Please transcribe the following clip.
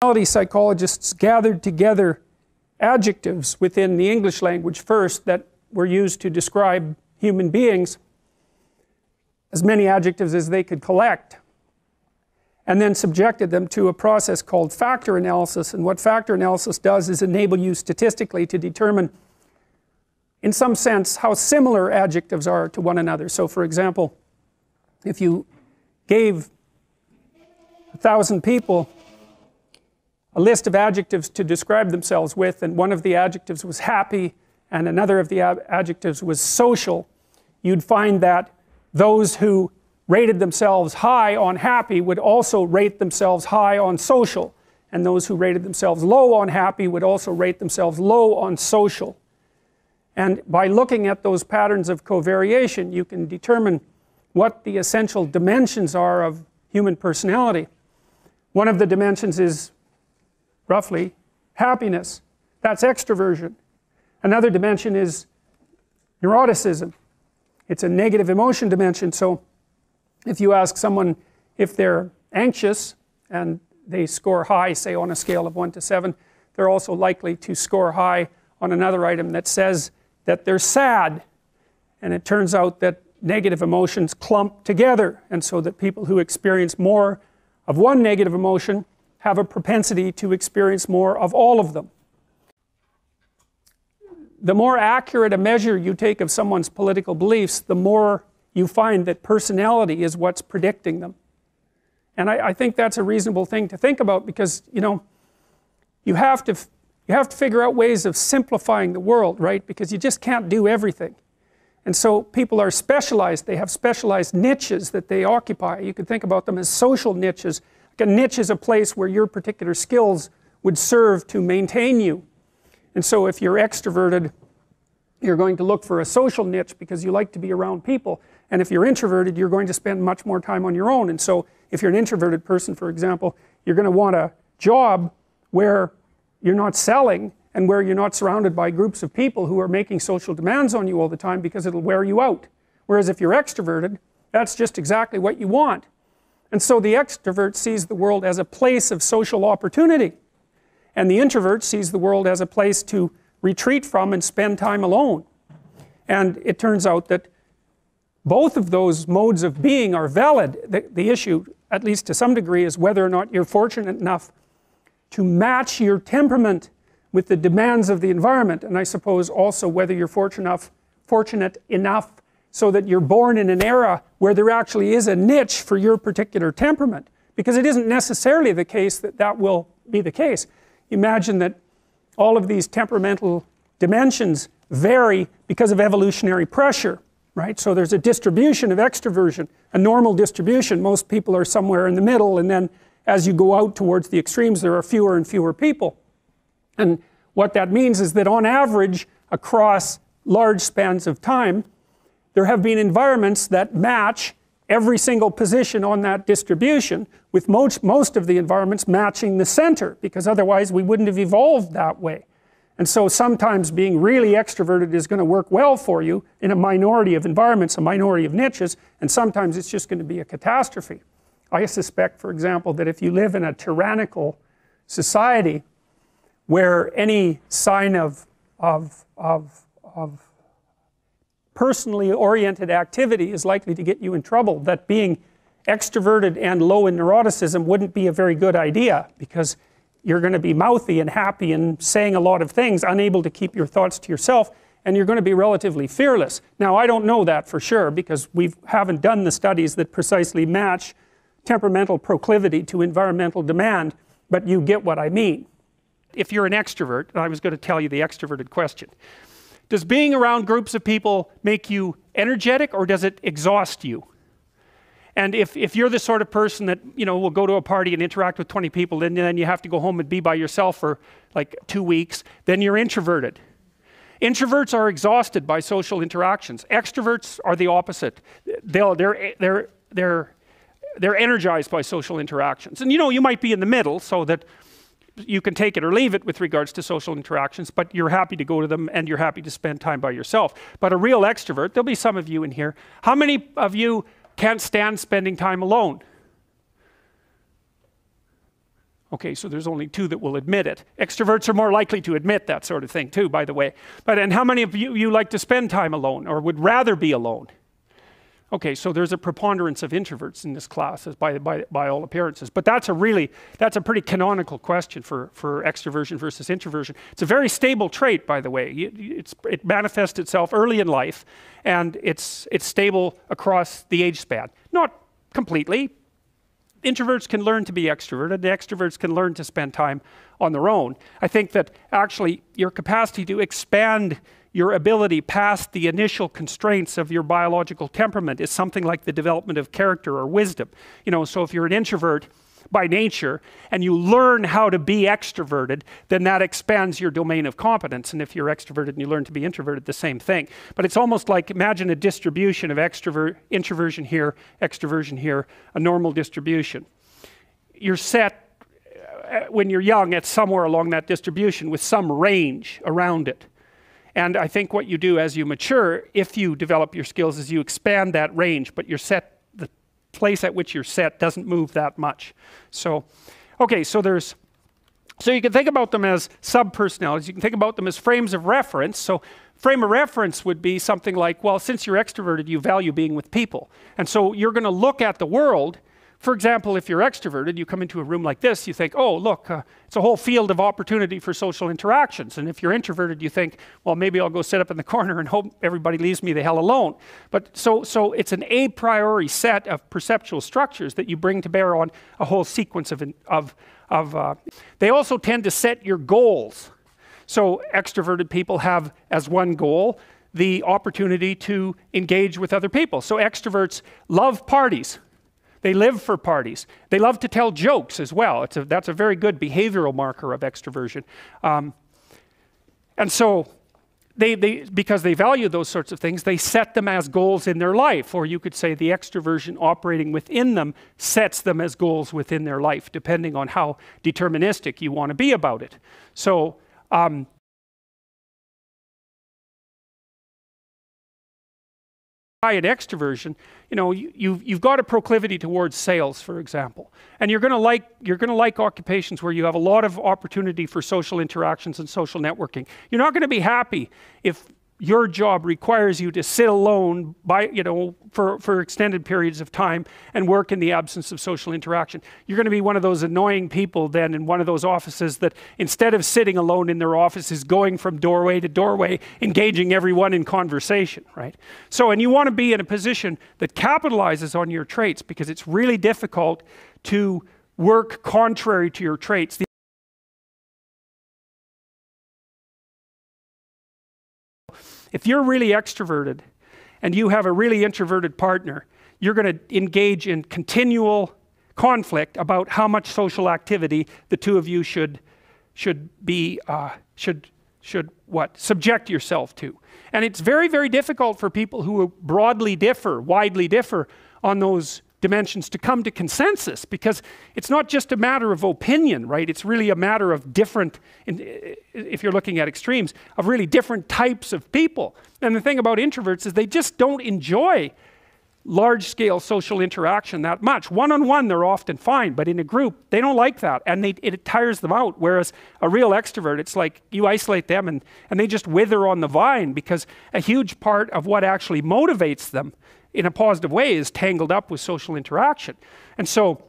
Personality psychologists gathered together adjectives within the English language first that were used to describe human beings, as many adjectives as they could collect, and then subjected them to a process called factor analysis. And what factor analysis does is enable you statistically to determine, in some sense, how similar adjectives are to one another. So for example, if you gave 1,000 people a list of adjectives to describe themselves with, and one of the adjectives was happy and another of the adjectives was social, you'd find that those who rated themselves high on happy would also rate themselves high on social, and those who rated themselves low on happy would also rate themselves low on social. And by looking at those patterns of covariation, you can determine what the essential dimensions are of human personality. One of the dimensions is roughly happiness. That's extroversion. Another dimension is neuroticism. It's a negative emotion dimension. So if you ask someone if they're anxious and they score high, say on a scale of 1 to 7, they're also likely to score high on another item that says that they're sad. And it turns out that negative emotions clump together, and so that people who experience more of one negative emotion have a propensity to experience more of all of them. The more accurate a measure you take of someone's political beliefs, the more you find that personality is what's predicting them. And I think that's a reasonable thing to think about, because, you know, you have to figure out ways of simplifying the world, right? Because you just can't do everything. And so people are specialized. They have specialized niches that they occupy. You could think about them as social niches. A niche is a place where your particular skills would serve to maintain you. And so if you're extroverted, you're going to look for a social niche because you like to be around people. And if you're introverted, you're going to spend much more time on your own. And so if you're an introverted person, for example, you're going to want a job where you're not selling and where you're not surrounded by groups of people who are making social demands on you all the time, because it'll wear you out. Whereas if you're extroverted, that's just exactly what you want. And so the extrovert sees the world as a place of social opportunity, and the introvert sees the world as a place to retreat from and spend time alone. And it turns out that both of those modes of being are valid. The issue, at least to some degree, is whether or not you're fortunate enough to match your temperament with the demands of the environment, and I suppose also whether you're fortunate enough so that you're born in an era where there actually is a niche for your particular temperament, because it isn't necessarily the case that that will be the case. Imagine that all of these temperamental dimensions vary because of evolutionary pressure, right? So there's a distribution of extroversion, a normal distribution. Most people are somewhere in the middle, and then as you go out towards the extremes, there are fewer and fewer people. And what that means is that on average, across large spans of time, there have been environments that match every single position on that distribution, with most of the environments matching the center, because otherwise we wouldn't have evolved that way. And so sometimes being really extroverted is going to work well for you in a minority of environments, a minority of niches, and sometimes it's just going to be a catastrophe. I suspect, for example, that if you live in a tyrannical society where any sign of personally oriented activity is likely to get you in trouble, that being extroverted and low in neuroticism wouldn't be a very good idea, because you're going to be mouthy and happy and saying a lot of things, unable to keep your thoughts to yourself, and you're going to be relatively fearless. Now, I don't know that for sure, because we haven't done the studies that precisely match temperamental proclivity to environmental demand, but you get what I mean. If you're an extrovert, and I was going to tell you the extroverted question, does being around groups of people make you energetic, or does it exhaust you? And if you're the sort of person that, you know, will go to a party and interact with 20 people, and then you have to go home and be by yourself for like 2 weeks, then you're introverted. Introverts are exhausted by social interactions. Extroverts are the opposite. They're energized by social interactions. And you know, you might be in the middle, so that you can take it or leave it with regards to social interactions, but you're happy to go to them and you're happy to spend time by yourself. But a real extrovert, there'll be some of you in here, how many of you can't stand spending time alone? Okay, so there's only two that will admit it. Extroverts are more likely to admit that sort of thing too, by the way. But and how many of you like to spend time alone or would rather be alone? Okay, so there's a preponderance of introverts in this class by all appearances. But that's a pretty canonical question for extroversion versus introversion. It's a very stable trait, by the way. It manifests itself early in life, and it's stable across the age span. Not completely. Introverts can learn to be extroverted, and extroverts can learn to spend time on their own. I think that actually your capacity to expand your ability past the initial constraints of your biological temperament is something like the development of character or wisdom. You know, so if you're an introvert by nature and you learn how to be extroverted, then that expands your domain of competence. And if you're extroverted and you learn to be introverted, the same thing. But it's almost like, imagine a distribution of introversion here, extroversion here, a normal distribution. You're set when you're young at somewhere along that distribution with some range around it. And I think what you do as you mature, if you develop your skills, is you expand that range, but you're set, the place at which you're set doesn't move that much. So, okay, so you can think about them as sub-personalities, you can think about them as frames of reference. So frame of reference would be something like, well, since you're extroverted, you value being with people. And so you're gonna look at the world. For example, if you're extroverted, you come into a room like this, you think, oh, look, it's a whole field of opportunity for social interactions. And if you're introverted, you think, well, maybe I'll go sit up in the corner and hope everybody leaves me the hell alone. But so it's an a priori set of perceptual structures that you bring to bear on a whole sequence of they also tend to set your goals. So extroverted people have as one goal the opportunity to engage with other people. So extroverts love parties. They live for parties. They love to tell jokes as well. That's a very good behavioral marker of extroversion. And so, because they value those sorts of things, they set them as goals in their life. Or you could say the extroversion operating within them sets them as goals within their life, depending on how deterministic you want to be about it. So, an extroversion, you know, you've got a proclivity towards sales, for example, and you're going to like occupations where you have a lot of opportunity for social interactions and social networking. You're not going to be happy if your job requires you to sit alone for extended periods of time and work in the absence of social interaction. You're going to be one of those annoying people then in one of those offices that instead of sitting alone in their office is going from doorway to doorway, engaging everyone in conversation, right? So, and you want to be in a position that capitalizes on your traits because it's really difficult to work contrary to your traits. If you're really extroverted and you have a really introverted partner, you're going to engage in continual conflict about how much social activity the two of you should subject yourself to. And it's very, very difficult for people who broadly differ, widely differ on those dimensions to come to consensus because it's not just a matter of opinion, right? It's really a matter of different, if you're looking at extremes, of really different types of people. And the thing about introverts is they just don't enjoy large-scale social interaction that much. One-on-one, they're often fine, but in a group, they don't like that, and it tires them out, whereas a real extrovert, it's like you isolate them and they just wither on the vine because a huge part of what actually motivates them in a positive way is tangled up with social interaction. And so